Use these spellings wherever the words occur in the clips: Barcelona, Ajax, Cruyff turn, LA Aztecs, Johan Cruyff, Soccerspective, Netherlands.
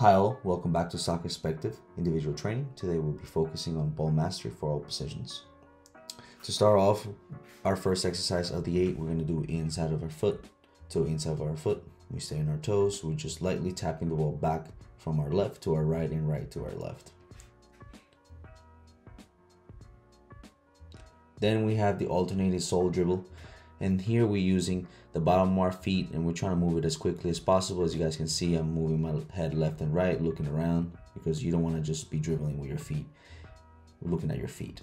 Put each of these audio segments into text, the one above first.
Hi all, welcome back to Soccerspective, individual training. Today we'll be focusing on ball mastery for all positions. To start off, our first exercise of the 8, we're going to do inside of our foot, toe inside of our foot. We stay on our toes, we're just lightly tapping the ball back from our left to our right and right to our left. Then we have the alternated sole dribble, and here we're using the bottom of our feet and we're trying to move it as quickly as possible. As you guys can see, I'm moving my head left and right, looking around, because you don't want to just be dribbling with your feet, looking at your feet.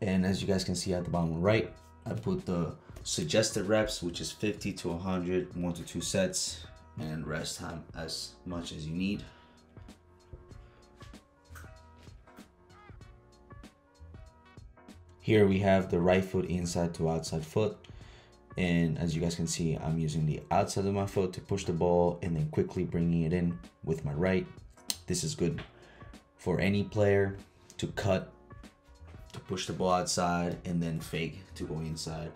And as you guys can see at the bottom right, I put the suggested reps, which is 50 to 100, 1 to 2 sets, and rest time as much as you need. Here we have the right foot inside to outside foot, and as you guys can see, I'm using the outside of my foot to push the ball and then quickly bringing it in with my right. This is good for any player to cut, to push the ball outside and then fake to go inside.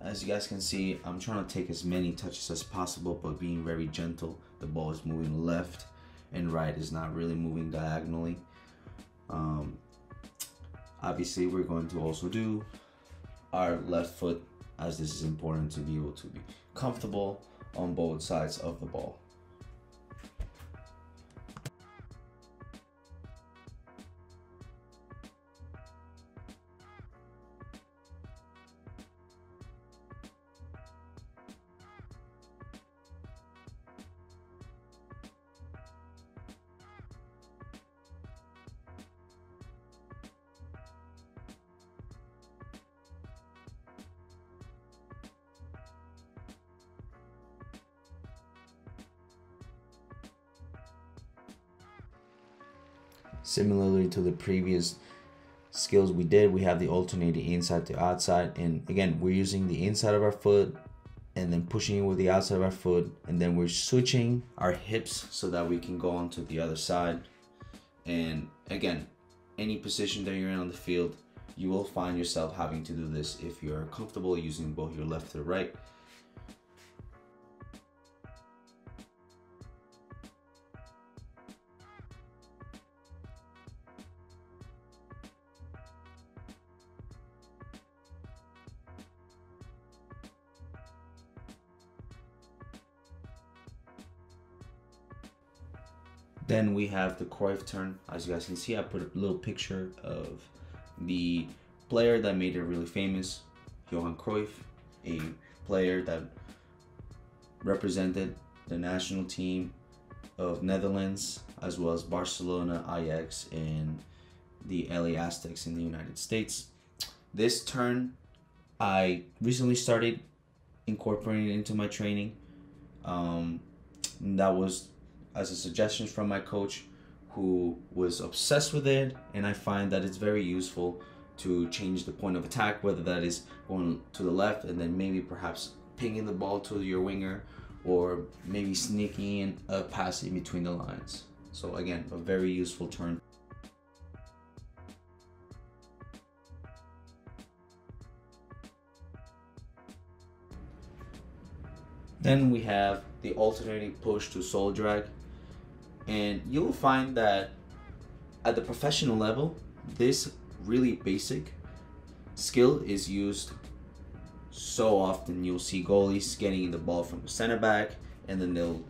As you guys can see, I'm trying to take as many touches as possible, but being very gentle. The ball is moving left and right, is not really moving diagonally. Obviously, we're going to also do our left foot, as this is important to be able to be comfortable on both sides of the ball. Similarly to the previous skills we did, we have the alternating inside to outside, and again we're using the inside of our foot and then pushing it with the outside of our foot, and then we're switching our hips so that we can go on to the other side. And again, any position that you're in on the field, you will find yourself having to do this if you're comfortable using both your left or right. Then we have the Cruyff turn. As you guys can see, I put a little picture of the player that made it really famous, Johan Cruyff, a player that represented the national team of Netherlands, as well as Barcelona, Ajax, and the LA Aztecs in the United States. This turn, I recently started incorporating into my training. That was as a suggestion from my coach, who was obsessed with it, and I find that it's very useful to change the point of attack, whether that is going to the left and then maybe perhaps pinging the ball to your winger, or maybe sneaking in a pass in between the lines. So again, a very useful turn. Then we have the alternating push to sole drag. And you'll find that at the professional level, this really basic skill is used so often. You'll see goalies getting the ball from the center back, and then they'll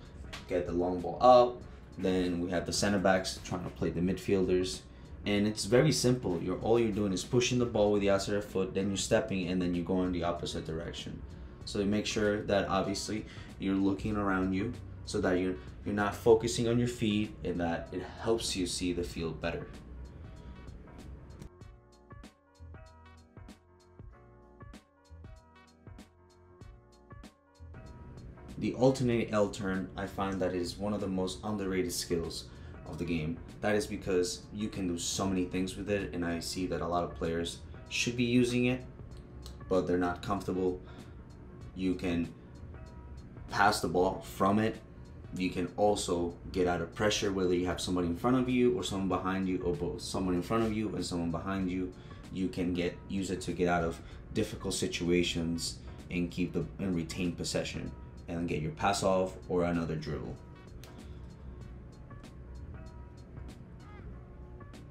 get the long ball up. Then we have the center backs trying to play the midfielders. And it's very simple. All you're doing is pushing the ball with the outside of the foot, then you're stepping, and then you go in the opposite direction. So make sure that obviously you're looking around you, so that you're not focusing on your feet, and that it helps you see the field better. The alternating L turn, I find that it is one of the most underrated skills of the game. That is because you can do so many things with it, and I see that a lot of players should be using it, but they're not comfortable. You can pass the ball from it. You can also get out of pressure, whether you have somebody in front of you or someone behind you, or both someone in front of you and someone behind you. you can get use it to get out of difficult situations and keep the and retain possession and get your pass off or another dribble.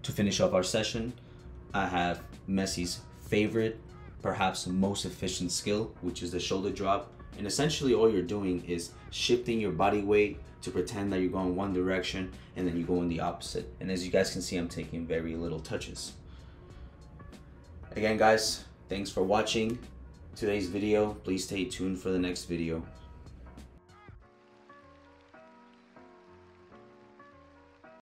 To finish up our session, I have Messi's favorite, perhaps most efficient skill, which is the shoulder drop. And essentially all you're doing is shifting your body weight to pretend that you're going one direction and then you go in the opposite. And as you guys can see, I'm taking very little touches. Again guys, thanks for watching today's video. Please stay tuned for the next video.